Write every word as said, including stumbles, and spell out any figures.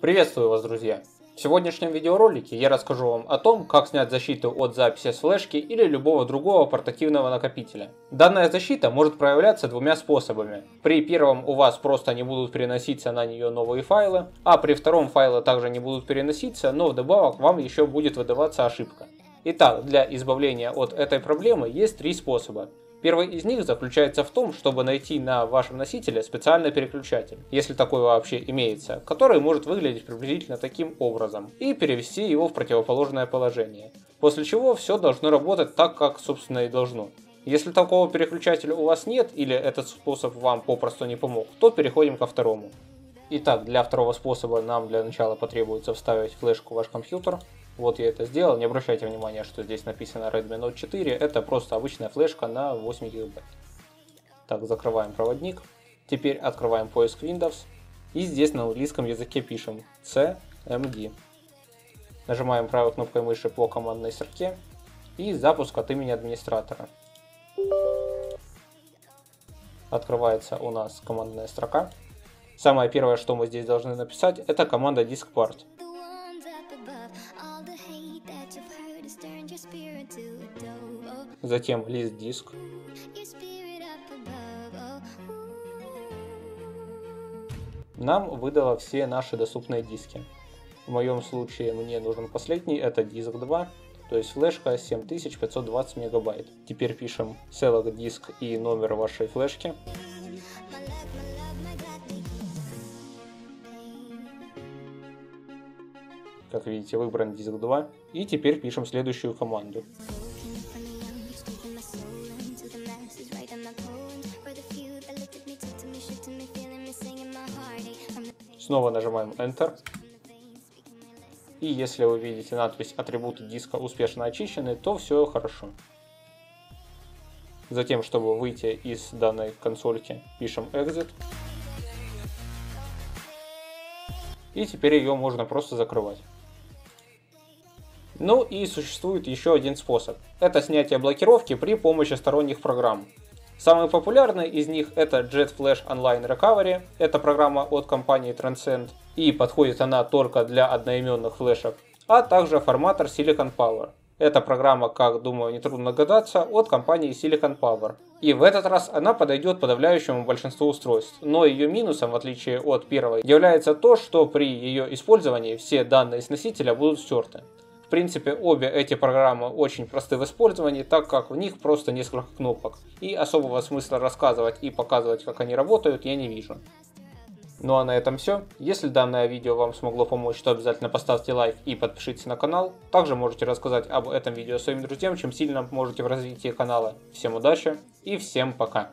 Приветствую вас, друзья! В сегодняшнем видеоролике я расскажу вам о том, как снять защиту от записи с флешки или любого другого портативного накопителя. Данная защита может проявляться двумя способами. При первом у вас просто не будут переноситься на нее новые файлы, а при втором файлы также не будут переноситься, но вдобавок вам еще будет выдаваться ошибка. Итак, для избавления от этой проблемы есть три способа. Первый из них заключается в том, чтобы найти на вашем носителе специальный переключатель, если такой вообще имеется, который может выглядеть приблизительно таким образом, и перевести его в противоположное положение, после чего все должно работать так, как собственно и должно. Если такого переключателя у вас нет или этот способ вам попросту не помог, то переходим ко второму. Итак, для второго способа нам для начала потребуется вставить флешку в ваш компьютер. Вот я это сделал, не обращайте внимания, что здесь написано Редми Ноут четыре, это просто обычная флешка на восемь гигабайт. Так, закрываем проводник, теперь открываем поиск Windows, и здесь на английском языке пишем си эм ди. Нажимаем правой кнопкой мыши по командной строке и запуск от имени администратора. Открывается у нас командная строка. Самое первое, что мы здесь должны написать, это команда diskpart. Затем лист диск. Нам выдало все наши доступные диски. В моем случае мне нужен последний, это диск два, то есть флешка семь тысяч пятьсот двадцать мегабайт. Теперь пишем select диск и номер вашей флешки. Как видите, выбран диск два. И теперь пишем следующую команду. Снова нажимаем Enter. И если вы видите надпись «Атрибуты диска успешно очищены», то все хорошо. Затем, чтобы выйти из данной консольки, пишем Exit. И теперь ее можно просто закрывать. Ну и существует еще один способ. Это снятие блокировки при помощи сторонних программ. Самый популярный из них это JetFlash Online Recovery. Это программа от компании Transcend. И подходит она только для одноименных флешек. А также форматор Silicon Power. Эта программа, как думаю, нетрудно догадаться, от компании Silicon Power. И в этот раз она подойдет подавляющему большинству устройств. Но ее минусом, в отличие от первой, является то, что при ее использовании все данные с носителя будут стерты. В принципе, обе эти программы очень просты в использовании, так как в них просто несколько кнопок. И особого смысла рассказывать и показывать, как они работают, я не вижу. Ну а на этом все. Если данное видео вам смогло помочь, то обязательно поставьте лайк и подпишитесь на канал. Также можете рассказать об этом видео своим друзьям, чем сильно поможете в развитии канала. Всем удачи и всем пока!